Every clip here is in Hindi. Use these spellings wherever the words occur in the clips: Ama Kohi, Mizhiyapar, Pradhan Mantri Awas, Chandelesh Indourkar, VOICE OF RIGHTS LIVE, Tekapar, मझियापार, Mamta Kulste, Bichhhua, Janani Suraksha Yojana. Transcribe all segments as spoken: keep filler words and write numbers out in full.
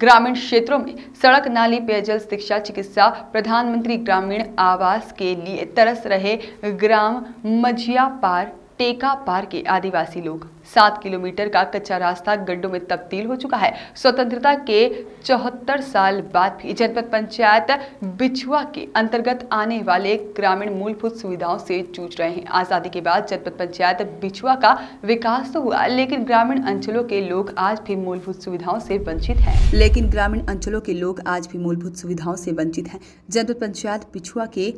ग्रामीण क्षेत्रों में सड़क, नाली, पेयजल, शिक्षा, चिकित्सा, प्रधानमंत्री ग्रामीण आवास के लिए तरस रहे ग्राम मझियापार, टेकापार के आदिवासी लोग। सात किलोमीटर का कच्चा रास्ता गड्ढों में तब्दील हो चुका है। स्वतंत्रता के चौहत्तर साल बाद भी जनपद पंचायत बिछुआ के अंतर्गत आने वाले ग्रामीण मूलभूत सुविधाओं से जूझ रहे हैं। आज़ादी के बाद जनपद पंचायत बिछुआ का विकास तो हुआ, लेकिन ग्रामीण अंचलों के लोग आज भी मूलभूत सुविधाओं से वंचित हैं लेकिन ग्रामीण अंचलों के लोग आज भी मूलभूत सुविधाओं से वंचित हैं। जनपद पंचायत बिछुआ के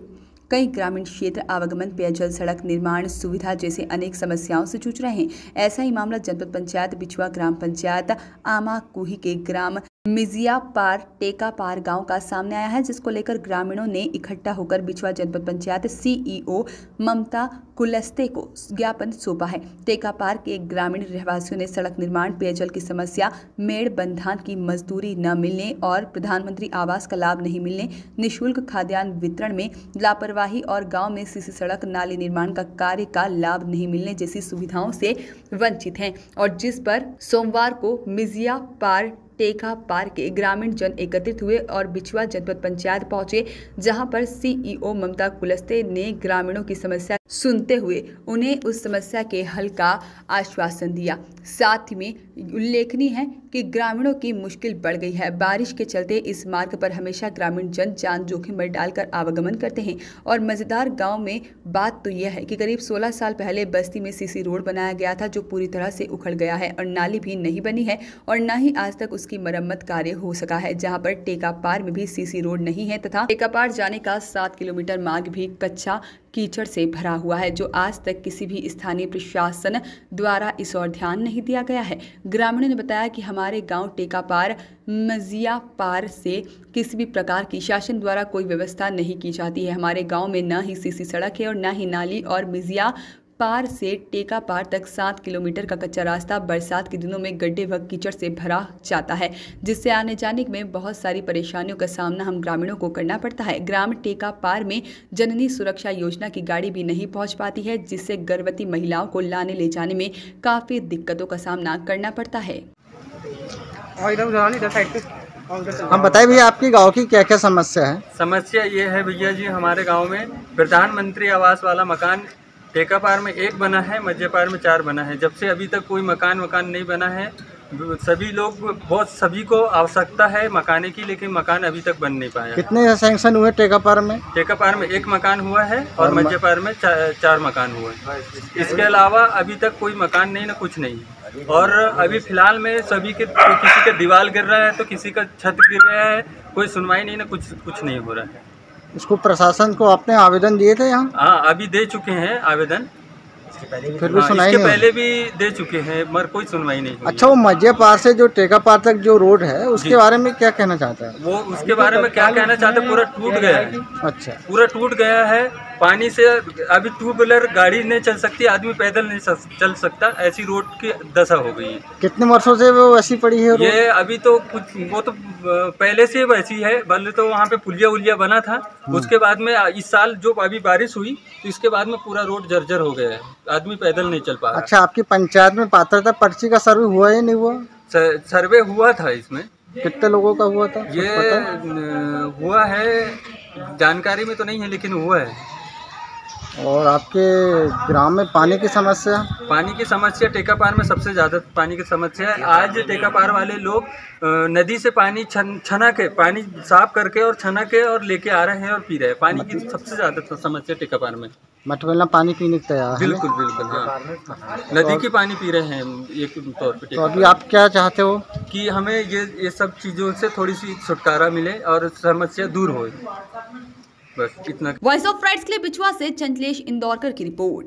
कई ग्रामीण क्षेत्र आवागमन, पेयजल, सड़क निर्माण, सुविधा जैसे अनेक समस्याओं से जूझ रहे हैं। ऐसा ही मामला जनपद पंचायत बिछुआ ग्राम पंचायत आमा कोही के ग्राम मिजियापार, टेकापार गांव का सामने आया है, जिसको लेकर ग्रामीणों ने इकट्ठा होकर बिछुआ जनपद पंचायत सीईओ ममता कुलस्ते को ज्ञापन सौंपा है। टेकापार के ग्रामीण रहवासियों ने सड़क निर्माण, पेयजल की समस्या, मेड़ बंधान की मजदूरी न मिलने और प्रधानमंत्री आवास का लाभ नहीं मिलने, निःशुल्क खाद्यान्न वितरण में लापरवाही और गाँव में सीसी सड़क, नाली निर्माण का कार्य का लाभ नहीं मिलने जैसी सुविधाओं से वंचित हैं, और जिस पर सोमवार को मिजियापार, टेकापार के ग्रामीण जन एकत्रित हुए और बिछुआ जनपद पंचायत पहुंचे, जहां पर सीईओ ममता कुलस्ते ने ग्रामीणों की समस्या सुनते हुए उन्हें उस समस्या के हल का आश्वासन दिया। साथ में उल्लेखनीय है कि ग्रामीणों की मुश्किल बढ़ गई है। बारिश के चलते इस मार्ग पर हमेशा ग्रामीण जन जान जोखिम में डालकर आवागमन करते हैं। और मज़ेदार गांव में बात तो यह है कि करीब सोलह साल पहले बस्ती में सीसी रोड बनाया गया था, जो पूरी तरह से उखड़ गया है और नाली भी नहीं बनी है और न ही आज तक उसकी मरम्मत कार्य हो सका है। जहाँ पर टेकापार में भी सीसी रोड नहीं है तथा टेकापार जाने का सात किलोमीटर मार्ग भी कच्चा कीचड़ से भरा हुआ है, जो आज तक किसी भी स्थानीय प्रशासन द्वारा इस ओर ध्यान नहीं दिया गया है। ग्रामीणों ने बताया कि हमारे गांव टेकापार, मजियापार से किसी भी प्रकार की शासन द्वारा कोई व्यवस्था नहीं की जाती है। हमारे गांव में न ही सीसी सड़क है और न ही नाली, और मिजिया पार से टेकापार तक सात किलोमीटर का कच्चा रास्ता बरसात के दिनों में गड्ढे व कीचड़ से भरा जाता है, जिससे आने जाने में बहुत सारी परेशानियों का सामना हम ग्रामीणों को करना पड़ता है। ग्राम टेकापार में जननी सुरक्षा योजना की गाड़ी भी नहीं पहुंच पाती है, जिससे गर्भवती महिलाओं को लाने ले जाने में काफ़ी दिक्कतों का सामना करना पड़ता है। हम बताइए भैया, आपके गांव की क्या क्या समस्या है? समस्या ये है भैया जी, हमारे गाँव में प्रधानमंत्री आवास वाला मकान टेकापार में एक बना है, मझियापार में चार बना है। जब से अभी तक कोई मकान मकान नहीं बना है। सभी लोग, बहुत सभी को आवश्यकता है मकाने की, लेकिन मकान अभी तक बन नहीं पाया। कितने सैंक्शन हुए टेकापार में? टेकापार में एक मकान हुआ है और मझियापार में चा, चार मकान हुए। इसके अलावा अभी तक कोई मकान नहीं, ना कुछ नहीं। और अभी फिलहाल में सभी के तो किसी का दीवार गिर रहा है तो किसी का छत गिर रहा है, कोई सुनवाई नहीं, ना कुछ कुछ नहीं हो रहा है। इसको प्रशासन को आपने आवेदन दिए थे यहाँ? हाँ, अभी दे चुके हैं आवेदन, फिर भी सुनाई नहीं, पहले भी दे चुके हैं मगर कोई सुनवाई नहीं। अच्छा, वो मझियापार से जो टेकापार तक जो रोड है उसके बारे में क्या कहना चाहता है? वो उसके बारे में क्या कहना चाहते हैं, पूरा टूट गया है। अच्छा, पूरा टूट गया है पानी से। अभी टू व्हीलर गाड़ी नहीं चल सकती, आदमी पैदल नहीं चल सकता, ऐसी रोड की दशा हो गई है। कितने वर्षों से वो ऐसी पड़ी है ये? अभी तो कुछ, वो तो पहले से वैसी है। पहले तो वहाँ पे पुलिया उलिया बना था, उसके बाद में इस साल जो अभी बारिश हुई तो इसके बाद में पूरा रोड जर्जर हो गया है, आदमी पैदल नहीं चल पा रहा। अच्छा, आपकी पंचायत में पात्रता पर्ची का सर्वे हुआ या नहीं हुआ? सर्वे हुआ था, इसमें कितने लोगों का हुआ था? ये हुआ है, जानकारी में तो नहीं है लेकिन हुआ है। और आपके ग्राम में पानी की समस्या? पानी की समस्या टेकापार में सबसे ज़्यादा पानी की समस्या है। आज टेकापार वाले लोग नदी से पानी छन छना के, पानी साफ करके और छना के और लेके आ रहे हैं और पी रहे हैं। पानी की सबसे ज़्यादा समस्या टेकापार में। मटवेला पानी पीने को तैयार है? बिल्कुल बिल्कुल, हाँ, नदी की पानी पी रहे हैं एक तौर पर। तो अभी आप क्या चाहते हो? कि हमें ये ये सब चीज़ों से थोड़ी सी छुटकारा मिले और समस्या दूर हो, बस इतना। वॉइस ऑफ राइट्स के लिए बिछुआ से चंदलेश इंदौरकर की रिपोर्ट।